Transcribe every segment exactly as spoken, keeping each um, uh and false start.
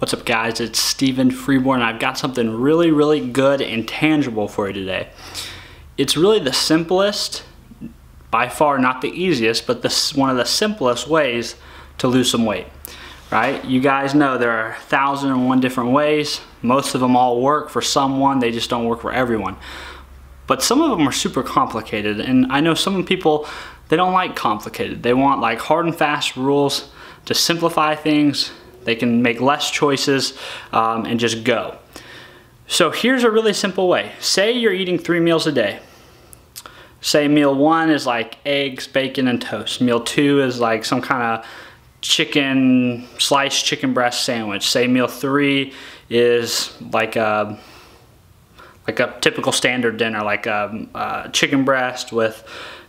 What's up guys, it's Stevan Freeborn. I've got something really, really good and tangible for you today. It's really the simplest, by far not the easiest, but this one of the simplest ways to lose some weight, right? You guys know there are a thousand and one different ways. Most of them all work for someone, they just don't work for everyone. But some of them are super complicated, and I know some people, they don't like complicated. They want like hard and fast rules to simplify things. They can make less choices um, and just go. So here's a really simple way. Say you're eating three meals a day. Say meal one is like eggs, bacon, and toast. Meal two is like some kind of chicken, sliced chicken breast sandwich. Say meal three is like a, like a typical standard dinner, like a, a chicken breast with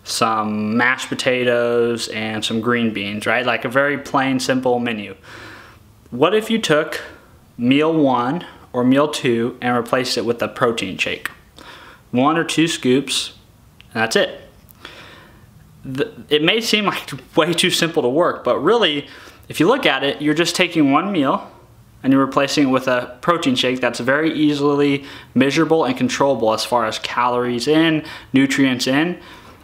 some mashed potatoes and some green beans, right? Like a very plain, simple menu. What if you took meal one or meal two and replaced it with a protein shake? One or two scoops, and that's it. It may seem like way too simple to work, but really, if you look at it, you're just taking one meal and you're replacing it with a protein shake that's very easily measurable and controllable as far as calories in, nutrients in,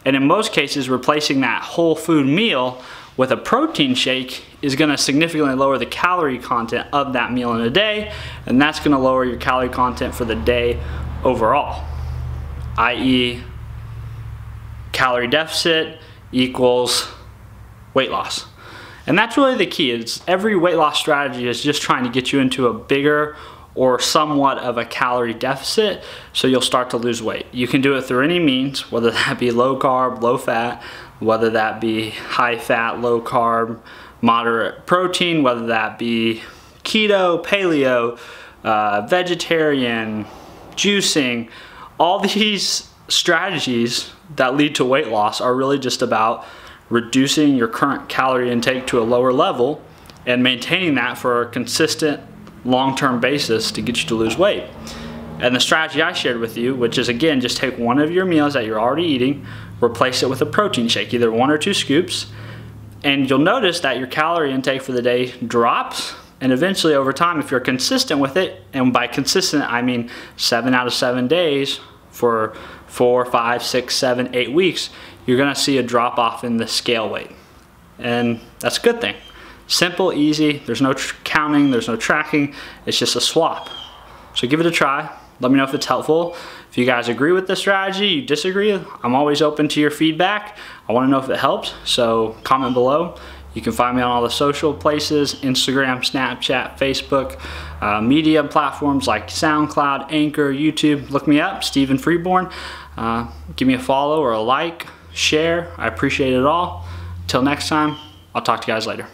and in most cases, replacing that whole food meal with a protein shake is gonna significantly lower the calorie content of that meal in a day, and that's gonna lower your calorie content for the day overall, that is calorie deficit equals weight loss. And that's really the key. It's every weight loss strategy is just trying to get you into a bigger or somewhat of a calorie deficit, so you'll start to lose weight. You can do it through any means, whether that be low carb, low fat, whether that be high fat, low carb, moderate protein, whether that be keto, paleo, uh, vegetarian, juicing. All these strategies that lead to weight loss are really just about reducing your current calorie intake to a lower level and maintaining that for a consistent long-term basis to get you to lose weight. And the strategy I shared with you, which is again, just take one of your meals that you're already eating, replace it with a protein shake, either one or two scoops, and you'll notice that your calorie intake for the day drops, and eventually over time, if you're consistent with it, and by consistent, I mean seven out of seven days for four, five, six, seven, eight weeks, you're gonna see a drop off in the scale weight. And that's a good thing. Simple, easy, there's no counting, there's no tracking, it's just a swap. So give it a try. Let me know if it's helpful. If you guys agree with this strategy, you disagree, I'm always open to your feedback. I want to know if it helped, so comment below. You can find me on all the social places, Instagram, Snapchat, Facebook, uh, media platforms like SoundCloud, Anchor, YouTube. Look me up, Stevan Freeborn. Uh, give me a follow or a like, share. I appreciate it all. Till next time, I'll talk to you guys later.